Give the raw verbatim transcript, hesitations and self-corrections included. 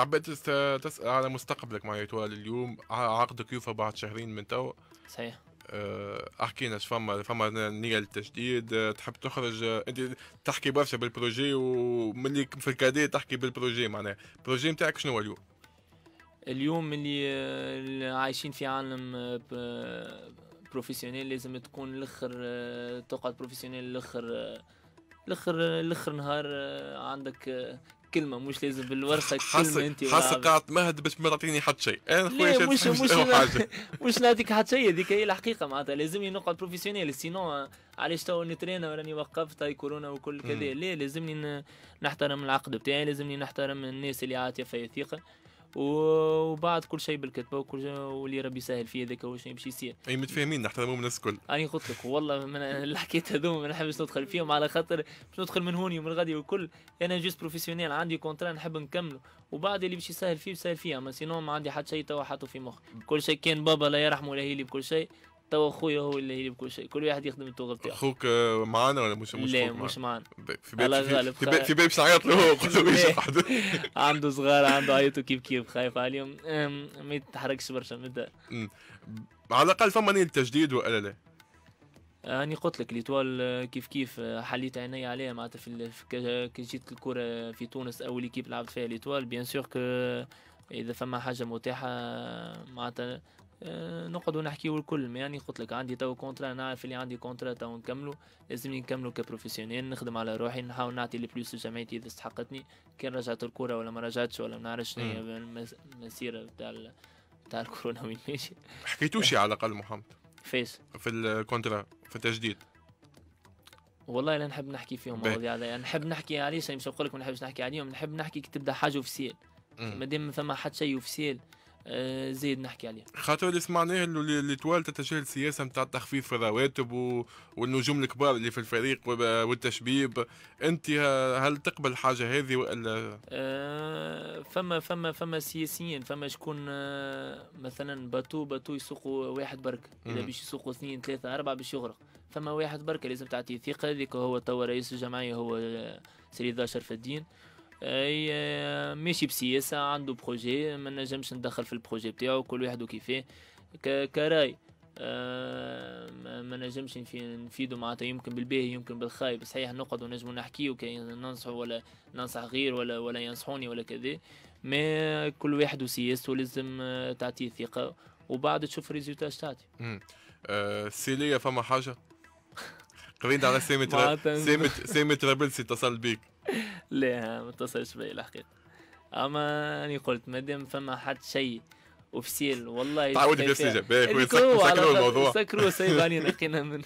عبيت تسأل على مستقبلك معناتها اليوم عقدك يوفى بعد شهرين من تو. صحيح. احكي لنا فما فما نية للتجديد، تحب تخرج انت تحكي برشا بالبروجي وملي في الكادي تحكي بالبروجي معناها، البروجي نتاعك شنو اليوم؟ اليوم اللي عايشين في عالم بروفيسيونيل لازم تكون الاخر تقعد بروفيسيونيل الاخر الاخر الاخر نهار عندك كلمه مش لازم بالورقه كلمه انت حاسه قاعد مهد باش ما تعطيني حتى شيء انا خويا مش مش حاجه مش نعطيك حتى شيء هذيك هي الحقيقه معناتها لازمني نقعد بروفيسيونيل سينو علاش تو نترينا وراني وقفت هاي كورونا وكل كذا لا لازمني نحترم العقد بتاعي لازمني نحترم الناس اللي عاطيه فيا ثقه وبعد كل شيء بالكتبه وكل واللي ربي يسهل فيه هذاك هو شنو باش يصير. اي متفاهمين نحترموا الناس الكل. راني قلت لك والله من الحكايات هذوما ما نحبش ندخل فيهم على خاطر باش ندخل من هوني ومن غادي والكل انا جوست بروفيسيونيل عندي كونترا نحب نكمله وبعد اللي باش يسهل فيه يسهل فيه اما سينو ما عندي حتى شيء توا حاطه في مخي كل شيء كان بابا لا يرحمه لا يهلي بكل شيء توا خويا هو اللي يهلي بكل شيء كل واحد يخدم التوغل بتاعه. خوك معانا ولا مش مش لا مش معانا في بالي في بالي باش نعيط له عنده صغار عنده عيطه كيف كيف خايف عليهم ما يتحركش برشا من الدار على الاقل فما نية التجديد ولا لا؟ راني قلت لك ليتوال كيف كيف حليت عيني عليها معناتها في كي جيت الكره في تونس اول كيب لعبت فيها ليتوال بيان سور كو اذا فما حاجه متاحه معناتها نقعدوا نحكيوا الكل ما يعني قلت لك عندي تو كونترا نعرف اللي عندي كونترا تو نكملوا لازمني نكملوا كبروفيسيونيل نخدم على روحي نحاول نعطي لي بلوس لجمعيتي اذا استحقتني كان رجعت الكره ولا ما رجعتش ولا ما نعرفش شنو هي المسيره بتاع بتاع الكورونا وين ماشي. حكيتوا شي على الاقل محمد؟ فاش؟ في الكونترا في التجديد والله لا نحب نحكي فيهم مواضيع هذايا نحب نحكي علاش مش نقول لك ما نحبش نحكي عليهم نحب نحكي كي تبدا حاجه اوفيسيال مادام ما فما حتى شيء اوفيسيال زيد نحكي عليه خاطر اللي سمعناه اللي طوال تتجاهل السياسه نتاع التخفيف في الرواتب و... والنجوم الكبار اللي في الفريق والتشبيب انت هل تقبل حاجه هذه ولا أه فما فما فما سياسيين فما شكون مثلا باتو باتو يسوقوا واحد برك اذا باش يسوقوا اثنين ثلاثه اربعه باش يغرق فما واحد برك لازم تعطيه ثقه هذيك هو توا رئيس الجمعيه هو سيدي شرف الدين اي ماشي بسياسه عنده بروجي ما نجمش ندخل في البروجي بتاعو كل واحد وكيفاه كراي أه ما نجمش نفيدو معناتها يمكن بالباهي يمكن بالخايب صحيح نقعد ونجمو نحكيو ننصحو ولا ننصح غير ولا ولا ينصحوني ولا كذا ما كل واحد وسياسته لازم تعطيه ثقه وبعد تشوف الريزلتا اش تعطي. أه سيليا فما حاجه قريت على سامت سامت رابلسي اتصل بيك؟ لا ما اتصلش بيا الحقيقه اما اني قلت مادام فما حد شيء اوفيسيال والله تعاودوا باش نسكروا الموضوع سكروا سايب علينا لقينا من